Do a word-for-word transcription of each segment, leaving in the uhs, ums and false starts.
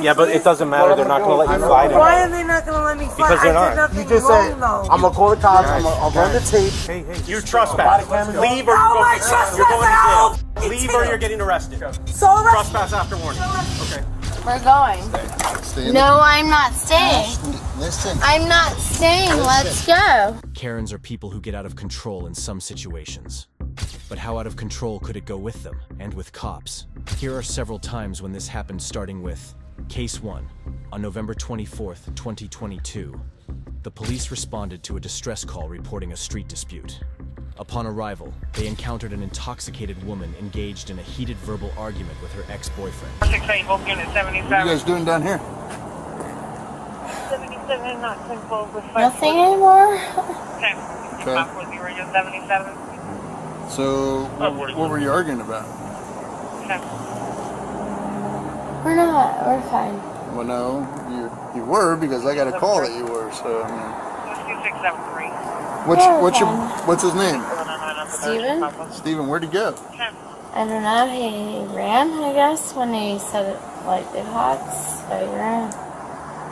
Yeah, but it doesn't matter. They're not going to let you fly tonight. Why are they not going to let me fly? Because they're not. You just said, I'm going to call the cops. I'm going to run the tape. Hey, hey. You trespass. Leave or you're going to jail. Leave or you're getting arrested. Trespass after warning. Okay. We're going. No, I'm not staying. Listen. I'm not staying. Let's go. Karens are people who get out of control in some situations. But how out of control could it go with them, and with cops? Here are several times when this happened, starting with Case one. On November twenty-fourth, twenty twenty-two, the police responded to a distress call reporting a street dispute. Upon arrival, they encountered an intoxicated woman engaged in a heated verbal argument with her ex-boyfriend. six eight, Oak Unit seventy-seven. What are you guys doing down here? seventy-seven and not simple with nothing anymore. Okay. five four zero, seventy-seven. So, what, what were you arguing about? Okay. We're not. We're fine. Well, no, you you were, because I got a call that you were. So. I mean. two six seven three. What's yeah, what's fine. your what's his name? Steven. Steven, where'd he go? Okay. I don't know. He ran, I guess, when he said it like the cops. So he ran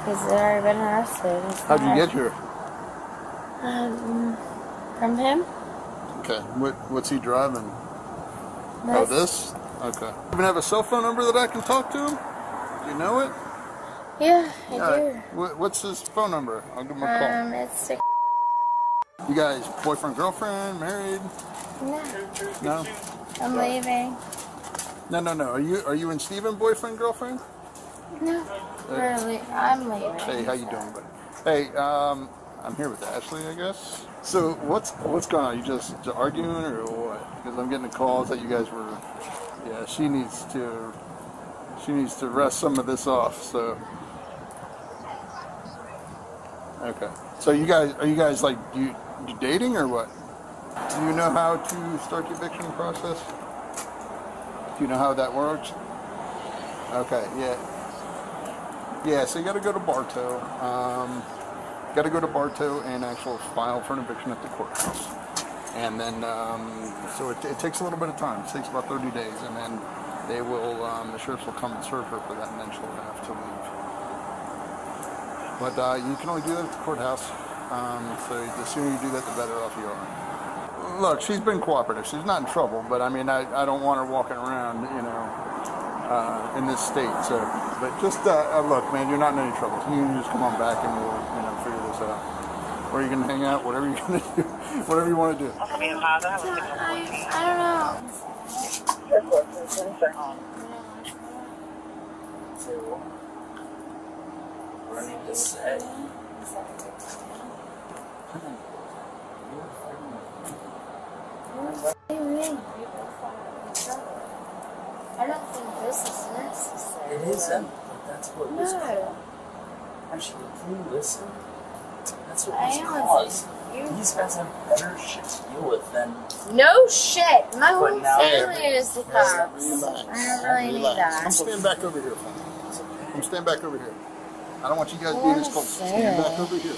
because they'd already been arrested. How'd you get here? Um, from him. Okay. What what's he driving? This. Oh, this? Okay. You even have a cell phone number that I can talk to him? Do you know it? Yeah, I All do. Right. What, what's his phone number? I'll give him a um, call. Um, it's a You guys, boyfriend, girlfriend, married? No. No. I'm Sorry. leaving. No, no, no. Are you are you and Steven boyfriend, girlfriend? No. Hey. Really, I'm leaving. Hey, how so. you doing, buddy? Hey, um, I'm here with Ashley, I guess. So what's what's going on? You just, just arguing or what? Because I'm getting the calls that you guys were. Yeah, she needs to. She needs to rest some of this off. So. Okay. So you guys, are you guys like you, you dating or what? Do you know how to start the eviction process? Do you know how that works? Okay. Yeah. Yeah. So you got to go to Bartow. Um, Got to go to Bartow and actually file for an eviction at the courthouse, and then um, so it, it takes a little bit of time. It takes about thirty days, and then they will um, the sheriffs will come and serve her for that, and then she'll have to leave. But uh, you can only do that at the courthouse, um, so the sooner you do that, the better off you are. Look, she's been cooperative. She's not in trouble, but I mean, I, I don't want her walking around, you know. Uh, in this state, so, but just, uh, look, man, you're not in any trouble. You can just come on back and we'll, you know, figure this out. Or you can hang out, whatever you're going to do, whatever you want to do. I, I don't know. I don't think this is necessary. It isn't, but that's what no. was called. Actually, can you listen? That's what was caused. These guys have better shit to deal with than... No shit! My whole family is the cops. Relax. I don't really relax. need that. I'm staying back over here. I'm staying back over here. I don't want you guys being this close. Stand back over here.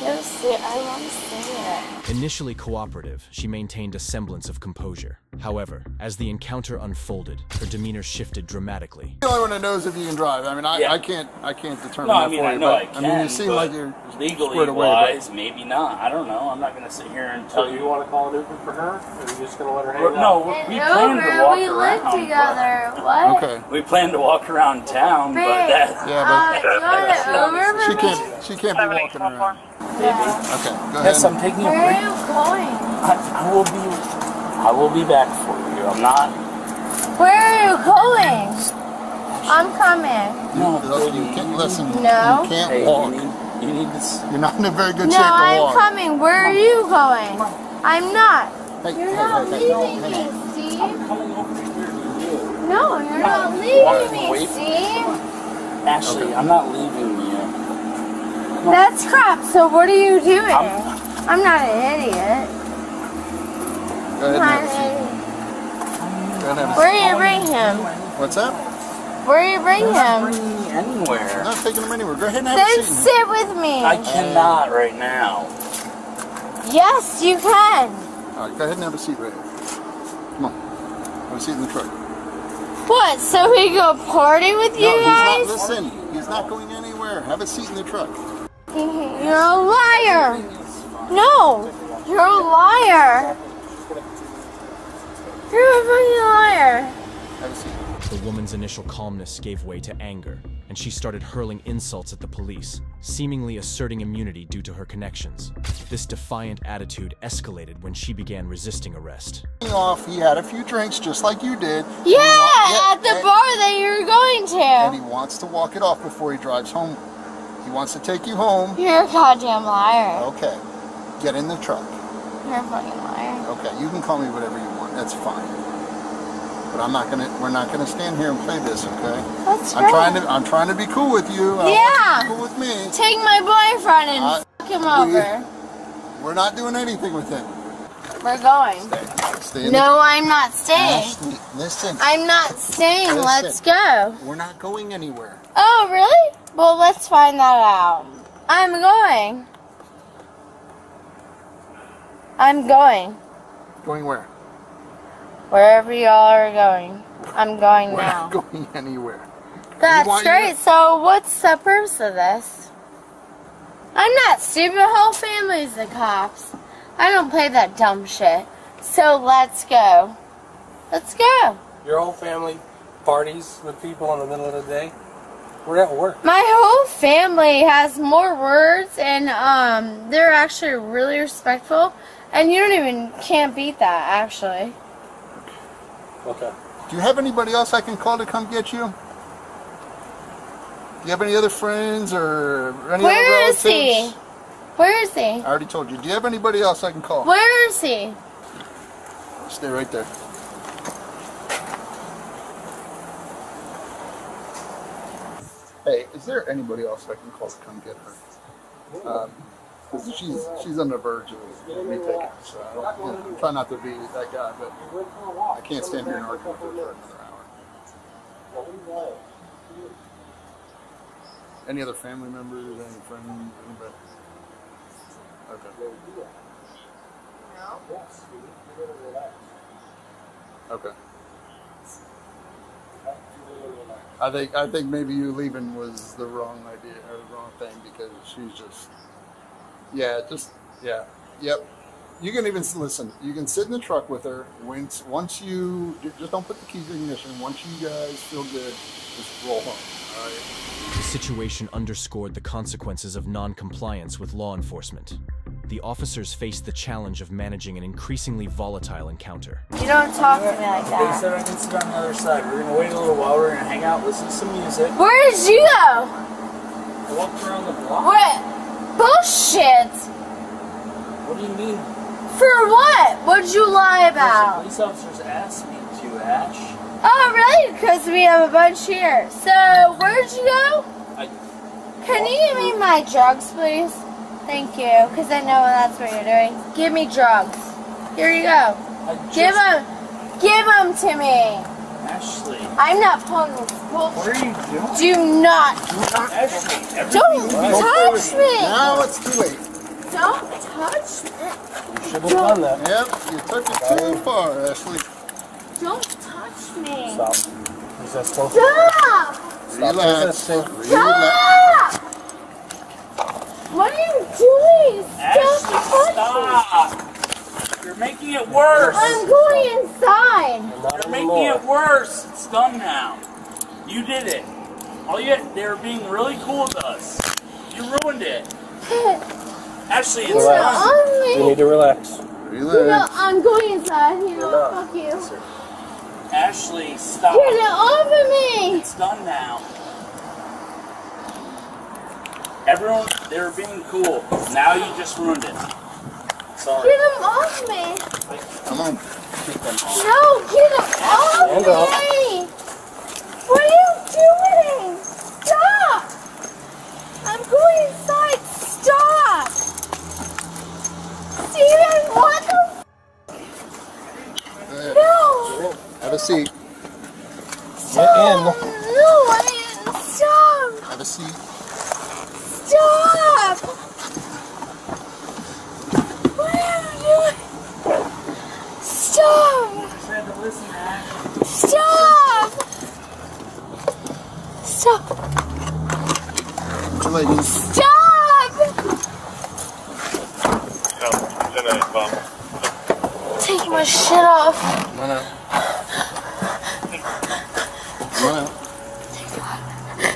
No, see, I want to say it. Initially cooperative, she maintained a semblance of composure. However, as the encounter unfolded, her demeanor shifted dramatically. The only one that knows if you can drive. I mean, I, yeah. I can't, I can't determine no, that I mean, for I you. Know but, I, can, I mean, you seem like you're legally wise. Away, maybe not. I don't know. I'm not going to sit here and tell so you. You want to call it Uber for her, or are you just going to let her hang out? No, we, we planned to walk we around. We live together. But, what? Okay. We planned to walk around town, Babe, but that. Yeah, but uh, you want Uber she can't. She can't be walking around. Yeah. Okay. Go ahead. Yes, I'm taking a break. Where are you going? I, I will be. I will be back for you. I'm not. Where are you going? I'm coming. No, you, you can't listen. No. You can't hey, walk. You need, you need this. You're not in a very good no, shape to I'm walk. No, I'm coming. Where are you going? I'm not. Hey, you're hey, not hey, leaving hey, me, hey. Steve. I'm coming over here to you. No, you're not, not leaving me, wait. Steve. Ashley, okay. I'm not leaving you. That's crap, so what are you doing? I'm, I'm not an idiot. Go ahead and go ahead. Where do you bring him? What's up? Where do you bring We're him? Not bringing me anywhere. I'm not taking him anywhere. Go ahead and have then a seat. Then sit with me. I cannot right now. Yes, you can. Alright, go ahead and have a seat right here. Come on. Have a seat in the truck. What, so we go party with you no, guys? He's not, listen, he's not going anywhere. Have a seat in the truck. Mm-hmm. You're a liar. No, you're a liar. You're a fucking liar. Have a seat. The woman's initial calmness gave way to anger, and she started hurling insults at the police, seemingly asserting immunity due to her connections. This defiant attitude escalated when she began resisting arrest. Off, he had a few drinks just like you did. Yeah, at the bar that you were going to. And he wants to walk it off before he drives home. He wants to take you home. You're a goddamn liar. Okay, get in the truck. You're a fucking liar. Okay, you can call me whatever you want, that's fine. But I'm not gonna. We're not gonna stand here and play this, okay? That's right. I'm trying to. I'm trying to be cool with you. I yeah. Want you to be cool with me. Take my boyfriend and uh, fuck him we, over. We're not doing anything with him. We're going. Stay. Stay in no, the, I'm not staying. No, listen. I'm not staying. Listen. Let's go. We're not going anywhere. Oh, really? Well, let's find that out. I'm going. I'm going. Going where? Wherever y'all are going, I'm going We're now. We're not going anywhere. That's right. So what's the purpose of this? I'm not stupid. Whole family's the cops. I don't play that dumb shit. So let's go. Let's go. Your whole family parties with people in the middle of the day. We're at work. My whole family has more words, and um, they're actually really respectful. And you don't even can't beat that actually. Okay. Do you have anybody else I can call to come get you? Do you have any other friends or any other relatives? Where is he? Where is he? I already told you. Do you have anybody else I can call? Where is he? Stay right there. Hey, is there anybody else I can call to come get her? Um, She's she's on the verge of me taking it, so I don't, you know, try not to be that guy, but I can't stand here and argue with her for another hour. Any other family members, any friends, anybody? Okay. Okay. I think I think maybe you leaving was the wrong idea or the wrong thing because she's just. Yeah, just, yeah, yep. You can even, listen, you can sit in the truck with her. Once, once you, just don't put the keys in the ignition. Once you guys feel good, just roll home, all right? The situation underscored the consequences of non-compliance with law enforcement. The officers faced the challenge of managing an increasingly volatile encounter. You don't talk to me like that. Okay, so I can sit on the other side. We're going to wait a little while. We're going to hang out, listen to some music. Where did you go? I walked around the block. What? Bullshit! What do you mean? For what? What'd you lie about? Police officers asked me to, Ash. Oh, really? Because we have a bunch here. So, where'd you go? I... Can you give me my drugs, please? Thank you, because I know that's what you're doing. Give me drugs. Here you go. Just... Give them. Give them to me. Ashley. I'm not pulling this bullshit. What are you doing? Do not. Do not Ashley, don't touch me. Now it's too late. Don't touch me. You should have done that. Yep, you took it too far, Ashley. Don't touch me. Stop. Is that supposed to be? Stop. Relax. Stop. Relax. What are you doing? Stop touching me. You're making it worse. I'm going inside. You're making it worse. It's done now. You did it. All you they were being really cool with us. You ruined it. Ashley, it's done. You need to relax. Relax. You're not, I'm going inside. You know, not. Fuck you. Ashley, stop. Get it over me. It's done now. Everyone, they were being cool. Now you just ruined it. Sorry. Get him off me! Come on. Get them off. No, get him off Hold me! Up. What are you doing? Stop! I'm going inside. Stop! Steven, what the f? No! Have a seat. Stop! No, I didn't. Stop! Have a seat. Stop! Stop! Stop! ladies. Stop! Take my shit off. Come on out. Come on out.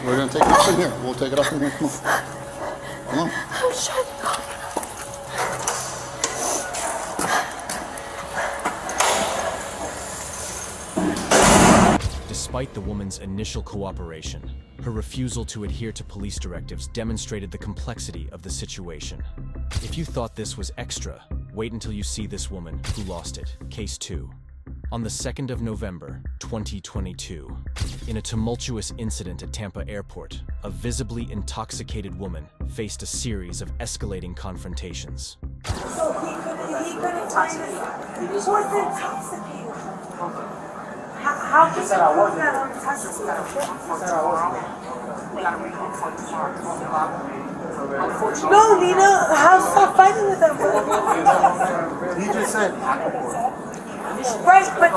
We're gonna take it off from here. We'll take it off from here. Come on. Come on. I'm trying to go. Despite the woman's initial cooperation, her refusal to adhere to police directives demonstrated the complexity of the situation. If you thought this was extra, wait until you see this woman who lost it. Case two. On the second of November, twenty twenty-two, in a tumultuous incident at Tampa Airport, a visibly intoxicated woman faced a series of escalating confrontations. So he couldn't, he couldn't touch me. He was intoxicated. How can you work that on the touch us? We got a report for tomorrow. We got a report for tomorrow. Unfortunately. No, Nina, how's stop fighting with them? He just said, right, but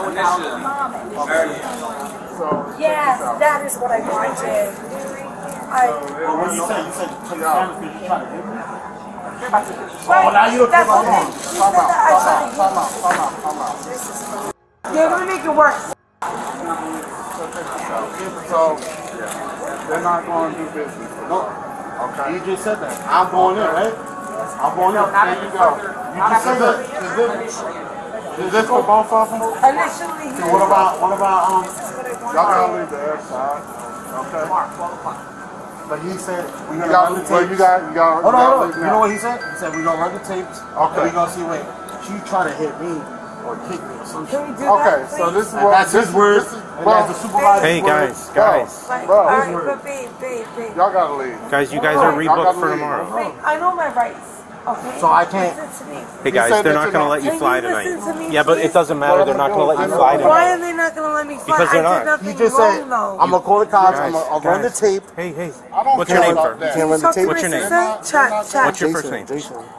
yes, that is what I wanted. I. What you said? You said you took out. Well, now you look at my mom. Come out, come out, come out, come out, come out. They're gonna make it worse. So, they're not going to do business. No. Okay. You just said that. I'm going in, right? I'm going in. There you go. You just said that. Is this, is this for both of them? Initially. So what about, what about, um, y'all got to leave the airside. Okay. But he said, we got to leave the tapes. You got to Hold on, hold on. You know what he said? He said, we're going to run the tapes. Okay. We're going to see, wait, she tried to hit me or kick me or something. Can we do that, please? Okay, so this is what, this word. Well, hey guys, guys. Y'all gotta leave. Guys, you guys are rebooked for tomorrow. Wait, I know my rights. Okay. So I can't. Hey guys, they're not gonna let you fly tonight. Yeah, but it doesn't matter. They're not gonna let you fly tonight. Why are they not gonna let me fly? Because they're not. You just said, I'm gonna call the cops. I'm gonna run the tape. Hey, hey. What's your name first? What's your name? What's your first name?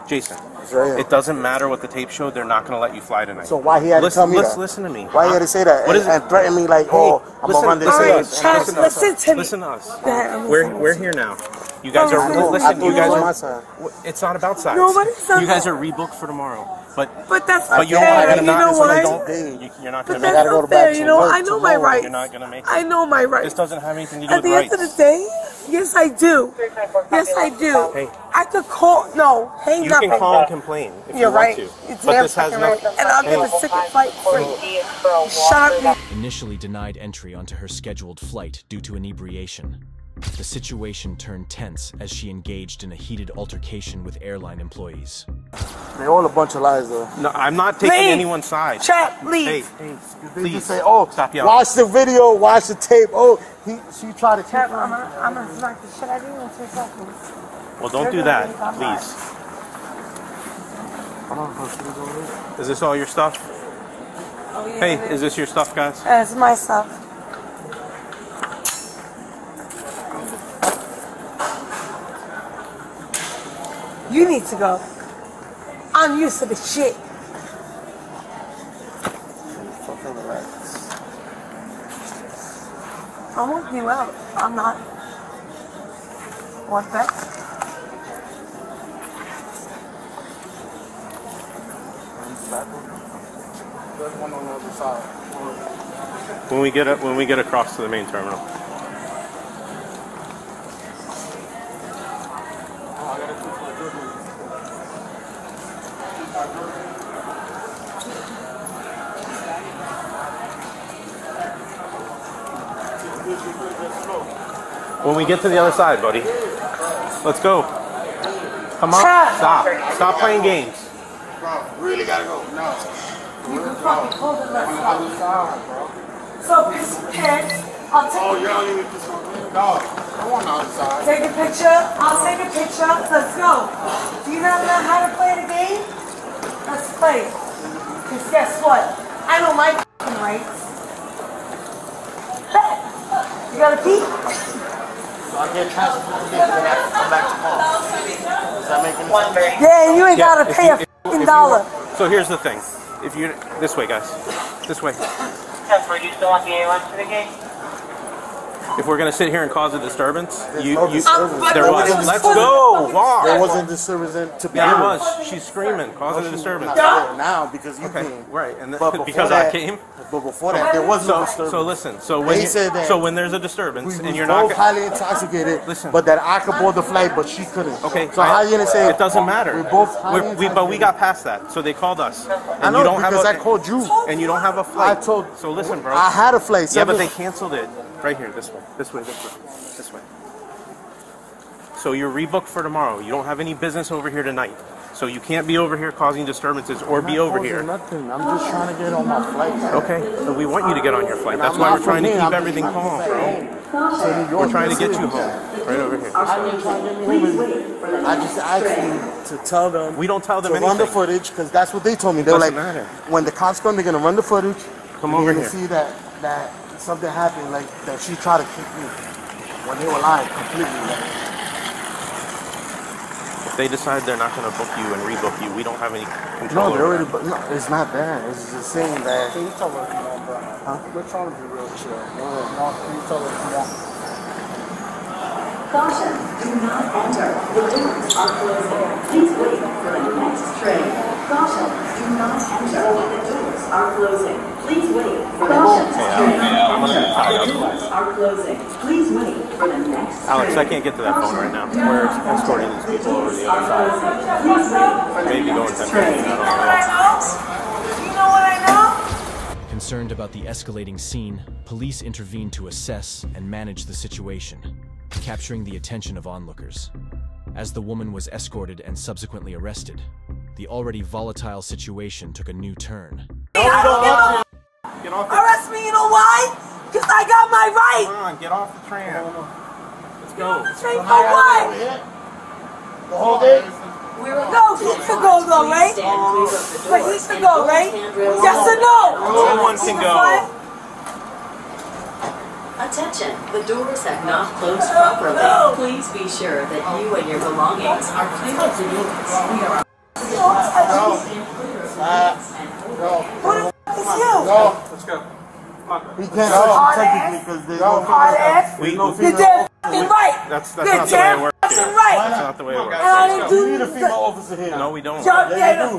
Jason. It doesn't matter what the tape showed. They're not going to let you fly tonight. So why he had to tell me that? Listen to me. Why he had to say that and, and threaten me like, oh, I'm going to run this tape. Listen, listen to me. Listen to us. We're we're here now. You guys are listen. You guys are. It's not about size. You guys are rebooked for tomorrow. But but that's but you don't. You know what? You're not going to make it. Go back. You know I know my rights. You're not going to make it. I know my rights. This doesn't have anything to do with rights. At the end of the day, yes I do. Yes I do. I could call. No, hang up. You can call. Complain if You're you right. want to, it's but this has nothing. And I'm gonna take a flight free. Shut up. Initially denied entry onto her scheduled flight due to inebriation, the situation turned tense as she engaged in a heated altercation with airline employees. They all a bunch of lies, though. No, I'm not taking leave. anyone's side. Chat, leave. Hey, hey, please. Just say, oh, stop yelling. Watch the video, watch the tape. Oh, he, she tried to. Chat, I'm gonna, I'm gonna smack the shit out of you in two seconds. Well, don't They're do that, please. Lies. Is this all your stuff? Oh, yeah, hey, baby. Is this your stuff, guys? Uh, it's my stuff. You need to go. I'm used to the shit. I won't you out. I'm not. What that? When we get up, when we get across to the main terminal. When we get to the other side, buddy. Let's go. Come on. Stop. Stop playing games. Bro, really gotta go. No. You can probably pull the left side, bro. So piss your pants. I'll take oh, a picture. Oh, you don't even piss No, I want the other side. Take a picture. I'll take a picture. Let's go. Do you not know how to play the game? Let's play. Because guess what? I know my f***ing rights. You gotta pee? So I get transported to the next come back to home. Does that make any sense? Yeah, you ain't yeah, gotta pay you, a f***ing dollar. Want, so here's the thing. If you this way, guys, this way. Were you still on the airline for the game? If we're going to sit here and cause a disturbance, you, no you, disturbance. There was. Let's go. Vaughn. There wasn't disturbance to begin with. There was. She's screaming, causing a disturbance. Not now because you okay. came. Right, and the, because that, I came. But before that, there was so, no disturbance. So listen. So when you, so when there's a disturbance we, we and you're not highly intoxicated, listen. But that I could board the flight, but she couldn't. Okay. So I, how are you gonna say it doesn't matter? We're both we're, we, but we got past that. So they called us. And I know you don't because have a, I called you. And you don't have a flight. I told. So listen, bro. I had a flight. Yeah, but they canceled it. Right here, this way, this way, this way, this way. So you're rebooked for tomorrow. You don't have any business over here tonight. So you can't be over here causing disturbances or be over here. Nothing. I'm just trying to get on my flight. Okay, so we want you to get on your flight. That's why we're trying to keep everything calm, bro. We're trying to get you home. Right over here. I just asked you to tell them. We don't tell them anything. Run the footage, because that's what they told me. They're like, when the cops come, they're going to run the footage. Come over here. You're going to see that, that. Something happened, like that she tried to kick me when they were lying completely. Like. If they decide they're not going to book you and rebook you, we don't have any control. No, they're already. But no, it's not that. It's just saying that. Can you tell her if you want, bro? Huh? We're trying to be real chill. No, can you tell her if you want? Caution, do not enter. The doors are closing. Please wait for the next train. Caution, do not enter. The doors are closing. Please wait for the next train. Are closing. Please wait for the next Alex, train. I can't get to that phone right now. We're escorting these people over the other side. Please wait for Maybe the next going train. You know what I know? You know what I know? Concerned about the escalating scene, police intervened to assess and manage the situation, capturing the attention of onlookers. As the woman was escorted and subsequently arrested, the already volatile situation took a new turn. No, we don't want you. Get off the Arrest me, you know why? Because I got my right! Come on, get off the train. Let's go. Get off the train for what? The whole day? No, he's to go though, right? But he's to go, right? Yes or no? No one can go. Attention, the doors have not closed properly. Please be sure that you and your belongings are clear of the doors. We are on the Who the f*** is you? Go. Let's go. We can't help technically because there's no female. You're damn f***ing right. That's, that's not the way it works here. Right. That's not the way it works. And I do need a female officer here. No, we don't. Jump yeah, you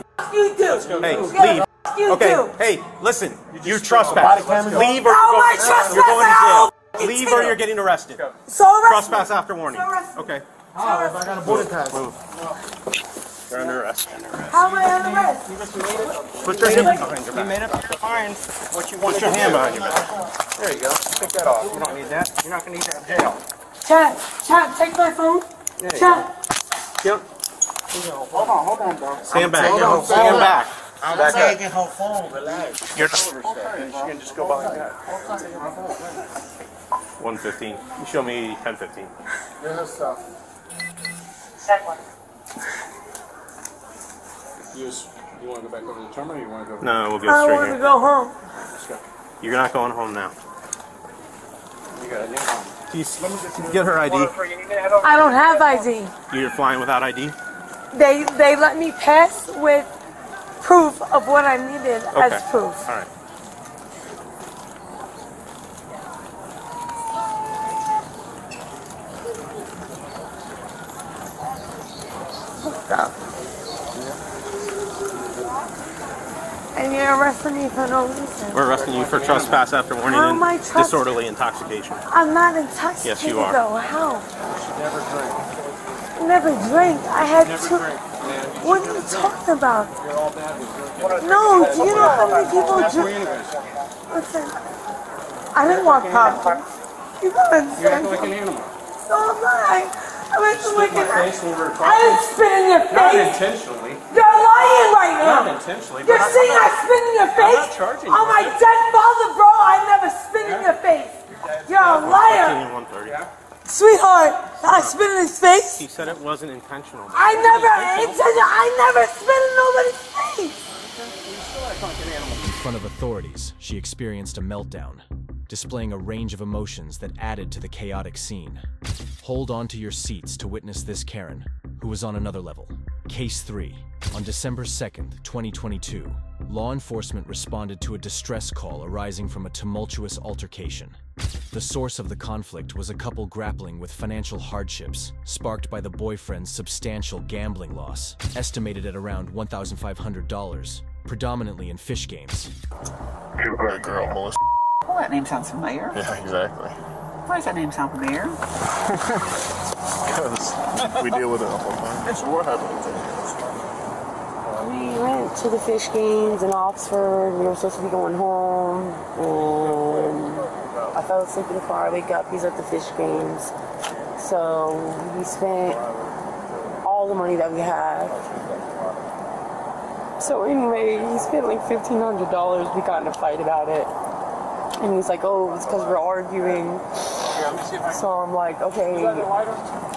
do. F*** you do. Hey, leave. You okay, do. Hey, listen. You trespass. Leave or you're going to jail. Leave or you're getting arrested. So arrest Trespass after warning. Okay. I got a boarding pass. Move. You're under arrest. How am I under arrest? You just made it. Put your hand behind your back. You made up your mind what you want to do. Put your hand behind your back. There you go. Take that off. You don't need that. You're not going to need that in jail. Chat, chat, take my phone. Chat. Yep. Hold on, hold on, bro. Stand back. Stand back. I'm back up. Taking her phone. Relax. You're just over there. You can just go behind that. one fifteen. You show me ten fifteen. Here's her stuff. Set one. You, just, you want to go back over to the terminal or you want to go No, we'll go straight here. I want to go home. Let's go. You're not going home now. You got I D on. Please, get her I D. I don't have I D. You're flying without I D? They they let me pass with proof of what I needed okay. as proof. All right. And you're arresting me for no reason. We're arresting you for trespass after warning and disorderly intoxication. I'm not intoxicated. Yes, you are. Though. How? Never drink. Never drink. I had Never two. Drink, what are you talking about? You're all bad with no, do you know how many people drink? Listen, I didn't want problems. You gotta understand. You act like an animal. No, I'm not. I, I went to look at I didn't spit in your face. Not intentionally. You're lying right now. Not intentionally. You're saying I spit in your face? I'm not charging you. On my dead father, bro, I never spit yeah. in your face. You're a liar. Yeah. Sweetheart, I spit in his face? He said it wasn't intentional. I never, intentional. I never spit in nobody's face. In front of authorities, she experienced a meltdown, displaying a range of emotions that added to the chaotic scene. Hold on to your seats to witness this Karen, who was on another level. Case three. On December second, twenty twenty-two, law enforcement responded to a distress call arising from a tumultuous altercation. The source of the conflict was a couple grappling with financial hardships, sparked by the boyfriend's substantial gambling loss, estimated at around one thousand five hundred dollars, predominantly in fish games. Your girl, girl, Melissa. Well, that name sounds familiar. Yeah, exactly. Why does that name sound familiar? Because we deal with it all the time. So what happened? We went to the fish games in Oxford. We were supposed to be going home, and I fell asleep in the car. I wake up, he's at the fish games. So we spent all the money that we had. So anyway, he spent like fifteen hundred dollars. We got in a fight about it. And he's like, oh, it's because we're arguing. So I'm like, okay,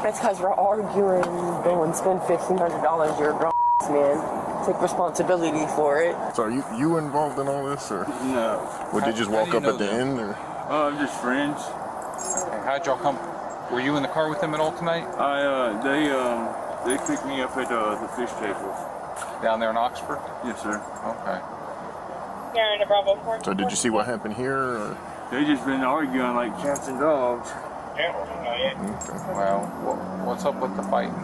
that's because we're arguing. Go and spend fifteen hundred dollars, you're a grown ass man. Take responsibility for it. So are you, you involved in all this, or? No. Or did you just walk up at the end, or? Oh, uh, just friends. Okay, how'd y'all come? Were you in the car with them at all tonight? I, uh, they, um, uh, they picked me up at uh, the fish tables. Down there in Oxford? Yes, sir. Okay. They're in a Bravo four. So did you see what happened here, or? They just been arguing like cats and dogs. Yeah, okay. Well, what, what's up with the fighting?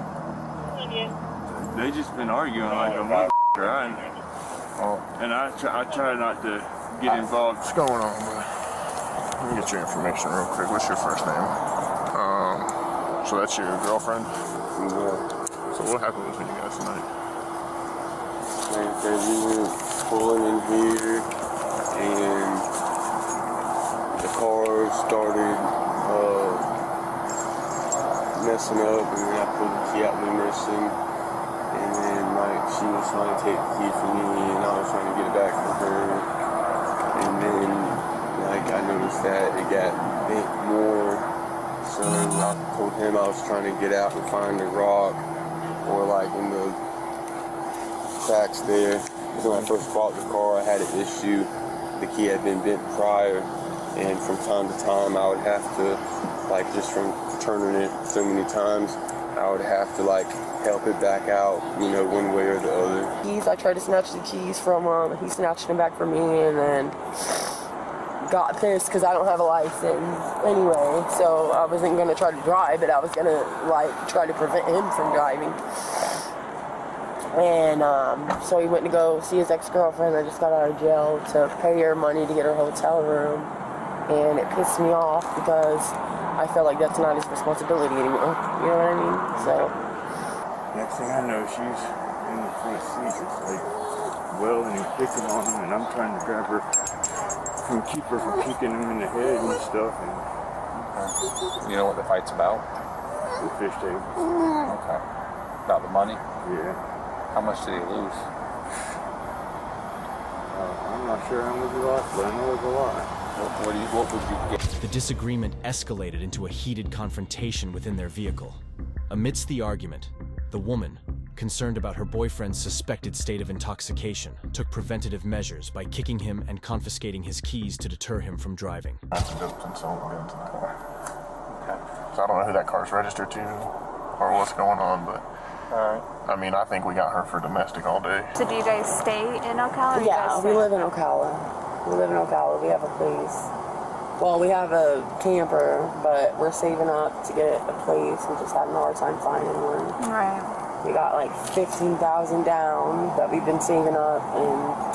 They just been arguing like a mother. Right? Oh. And I try, I try not to get involved. What's going on, bud? Let me get your information real quick. What's your first name? Um, so that's your girlfriend? Yeah. So what happened between you guys tonight? Because we were pulling in here, and the car started uh, messing up, and then I pulled the key out of the missing. And then, like, she was trying to take the key from me, and I was trying to get it back from her. And then, like, I noticed that it got bent more. So I told him I was trying to get out and find the rock, or, like, in the cracks there. So when I first bought the car, I had an issue. The key had been bent prior, and from time to time, I would have to, like, just from turning it so many times, I would have to, like, help it back out, you know, one way or the other. Keys, I tried to snatch the keys from him, he snatched them back from me, and then got pissed because I don't have a license anyway, so I wasn't going to try to drive, but I was going to, like, try to prevent him from driving. And um, so he went to go see his ex-girlfriend that just got out of jail to pay her money to get her hotel room, and it pissed me off because I felt like that's not his responsibility anymore, you know what I mean? So. Next thing I know, she's in the front seat, it's like, well, and he's picking on him, and I'm trying to grab her and keep her from kicking him in the head and stuff. And okay. You know what the fight's about? The fish table. Okay. About the money? Yeah. How much did he lose? Uh, I'm not sure how much he lost, but I know it was a lot. What, what, do you, what would you get? The disagreement escalated into a heated confrontation within their vehicle. Amidst the argument, the woman, concerned about her boyfriend's suspected state of intoxication, took preventative measures by kicking him and confiscating his keys to deter him from driving. That's a dope and sold him to the car. Okay. So I don't know who that car's registered to or what's going on, but all right. I mean, I think we got her for domestic all day. So do you guys stay in Ocala? Yeah, we live in Ocala. We live in Ocala. We have a place. Well, we have a camper, but we're saving up to get a place. We're just having a hard time finding one. Right. We got like fifteen thousand dollars down that we've been saving up and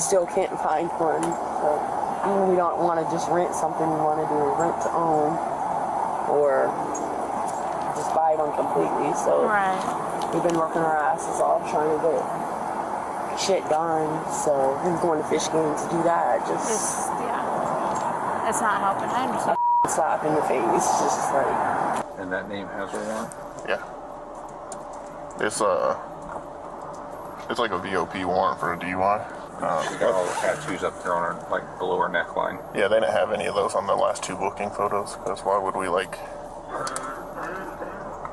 still can't find one. But we don't want to just rent something. We want to do rent to own or just buy one completely. So right. We've been working our asses off trying to get shit done. So we're going to fish games to do that. Just... It's, yeah. That's not helping. I understand. A slap in the face, just like. And that name has her on. Yeah. It's uh, it's like a V O P warrant for a D U I. Um, she got all the tattoos up there on her, like below her neckline. Yeah, they didn't have any of those on the last two booking photos. Because why would we like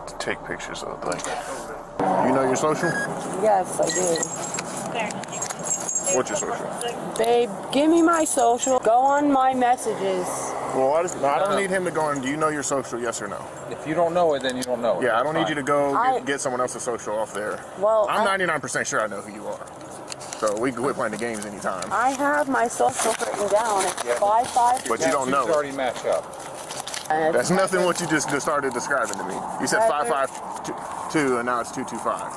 to take pictures of like? You know your social? Yes, I do. There. What's your social? Babe, give me my social. Go on my messages. Well, I, just, no, I don't need him to go on. Do you know your social, yes or no? If you don't know it, then you don't know it. Yeah, I don't need you to go I, get, get someone else's social off there. Well, I'm ninety-nine percent sure I know who you are. So we can quit playing the games anytime. I have my social written down. It's five five. But you don't know it. Already match up. Uh, That's nothing what you just started describing to me. You said five five two, and now it's two two five.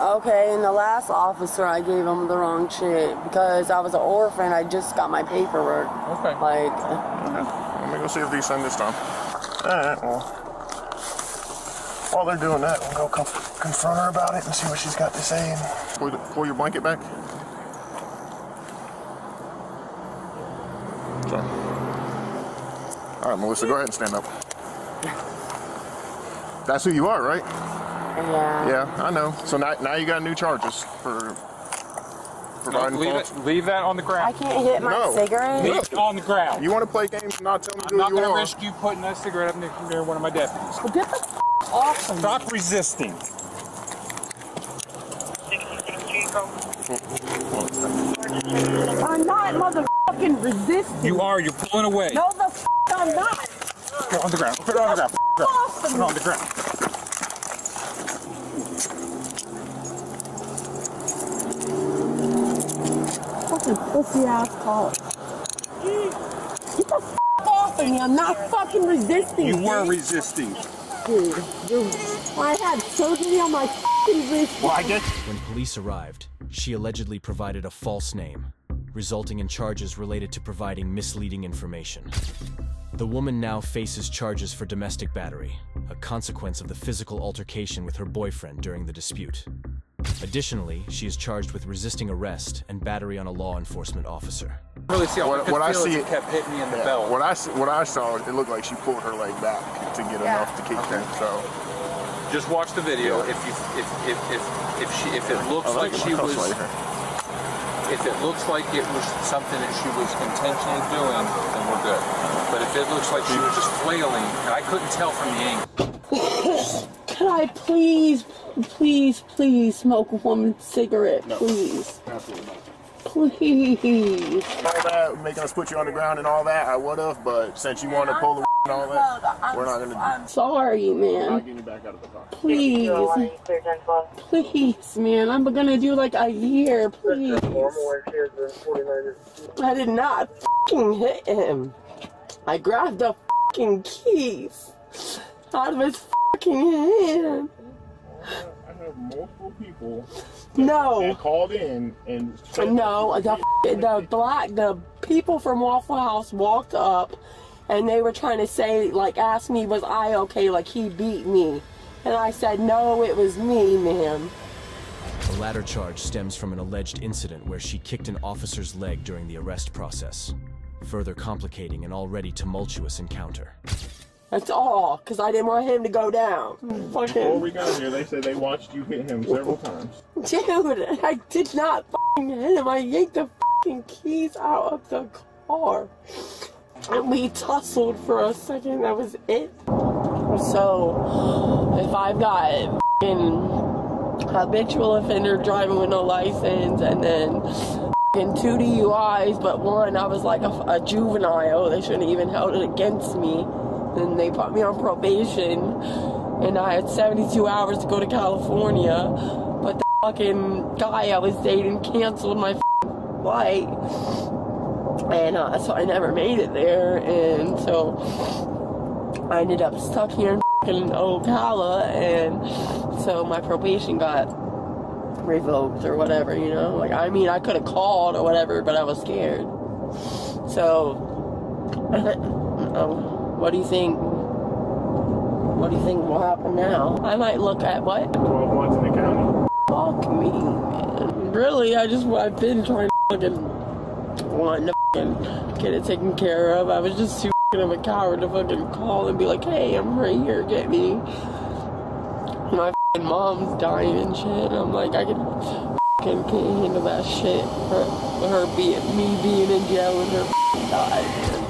Okay, and the last officer, I gave him the wrong shit because I was an orphan. I just got my paperwork. Okay. Like. Okay. Let me go see if these send this time. All right, well, while they're doing that, we'll go confront her about it and see what she's got to say. Pull, pull your blanket back. Sorry. All right, Melissa, go ahead and stand up. That's who you are, right? Yeah. Yeah, I know. So now, now you got new charges for providing no, false. Leave, leave that on the ground. I can't hit my no. cigarette. Leave it on the ground. You want to play games and not tell me I'm who you are? I'm not going to risk you putting that cigarette up near one of my deputies. Well, get the f*** off of me. Stop resisting. I'm not motherfucking resisting. You are. You're pulling away. No, the f*** I'm not. Put it on the ground. Put it on the ground. Put it on the ground. Pussy ass call. Get the f off of me. I'm not fucking resisting. You were resisting. Dude, dude. I had surgery on my fucking wrist. Well, I guess. When police arrived, she allegedly provided a false name, resulting in charges related to providing misleading information. The woman now faces charges for domestic battery, a consequence of the physical altercation with her boyfriend during the dispute. Additionally, she is charged with resisting arrest and battery on a law enforcement officer. Really see how what, what I see it kept hitting me in the yeah, belt. What I what I saw, it looked like she pulled her leg back to get yeah. enough to keep okay. them. So, just watch the video. Yeah. If you if if if if she if it looks like, like she was later. if it looks like it was something that she was intentionally doing, then we're good. But if it looks like she was just flailing, and I couldn't tell from the angle. Can I please? Please, please smoke a woman's cigarette, no, please. Absolutely not. Please. All that, making us put you on the ground and all that, I would have, but since you want to pull the and all that, I'm we're not going to do I'm sorry, man. I'm getting you back out of the car. Please. Please, man. I'm going to do like a year, please. I did not fucking hit him. I grabbed the fucking keys out of his fucking hand. I know multiple people that no. called in and said no, the, the black, the people from Waffle House walked up and they were trying to say, like, ask me, was I okay, like he beat me. And I said, no, it was me, ma'am. The latter charge stems from an alleged incident where she kicked an officer's leg during the arrest process, further complicating an already tumultuous encounter. That's all, because I didn't want him to go down. Fucking. Before we got here, they said they watched you hit him several times. Dude, I did not fucking hit him. I yanked the fucking keys out of the car. And we tussled for a second. That was it. So, if I've got fucking habitual offender driving with no license, and then fucking two D U Is, but one, I was like a, a juvenile. They shouldn't even held it against me. And they put me on probation, and I had seventy-two hours to go to California, but the fucking guy I was dating canceled my fucking flight, and uh, so I never made it there, and so I ended up stuck here in fucking Ocala, and so my probation got revoked or whatever, you know, like, I mean, I could have called or whatever, but I was scared, so, um, what do you think? What do you think will happen now? I might look at what? twelve months in the county. Fuck me, man. Really, I just, I've been trying to fucking, wanting to fucking get it taken care of. I was just too fucking of a coward to fucking call and be like, hey, I'm right here, get me. My fucking mom's dying and shit. And I'm like, I can fucking can't handle that shit. Her, her being, me being in jail and her fucking dying.